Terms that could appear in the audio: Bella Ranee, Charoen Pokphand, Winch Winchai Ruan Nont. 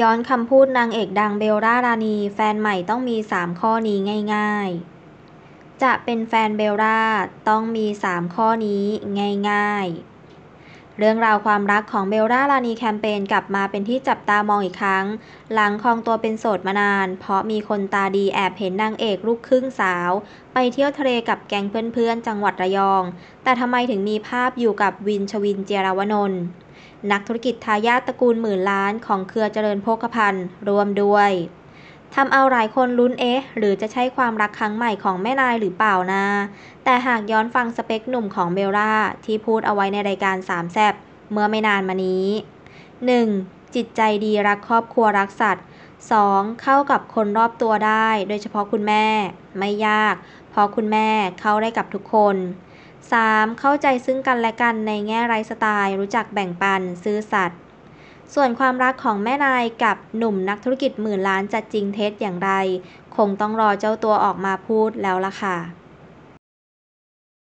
ย้อนคำพูดนางเอกดังเบลล่ารานีแฟนใหม่ต้องมี3ข้อนี้ง่ายๆจะเป็นแฟนเบลล่าต้องมี3ข้อนี้ง่ายๆเรื่องราวความรักของเบลล่ารานีแคมเปญกลับมาเป็นที่จับตามองอีกครั้งหลังครองตัวเป็นโสดมานานเพราะมีคนตาดีแอบเห็นนางเอกลูกครึ่งสาวไปเที่ยวทะเลกับแก๊งเพื่อนๆจังหวัดระยองแต่ทำไมถึงมีภาพอยู่กับวินชวินเจียรวนนท์นักธุรกิจทายาทตระกูลหมื่นล้านของเครือเจริญโภคภัณฑ์รวมด้วยทำเอาหลายคนลุ้นหรือจะใช่ความรักครั้งใหม่ของแม่นายหรือเปล่านะแต่หากย้อนฟังสเปคหนุ่มของเบลล่าที่พูดเอาไว้ในรายการสามแซ่บเมื่อไม่นานมานี้ 1. จิตใจดีรักครอบครัวรักสัตว์ 2. เข้ากับคนรอบตัวได้โดยเฉพาะคุณแม่ไม่ยากเพราะคุณแม่เข้าได้กับทุกคน 3. เข้าใจซึ่งกันและกันในแง่ไลฟ์สไตล์รู้จักแบ่งปันซื่อสัตย์ส่วนความรักของแม่นายกับหนุ่มนักธุรกิจหมื่นล้านจะจริงเท็จอย่างไรคงต้องรอเจ้าตัวออกมาพูดแล้วล่ะค่ะ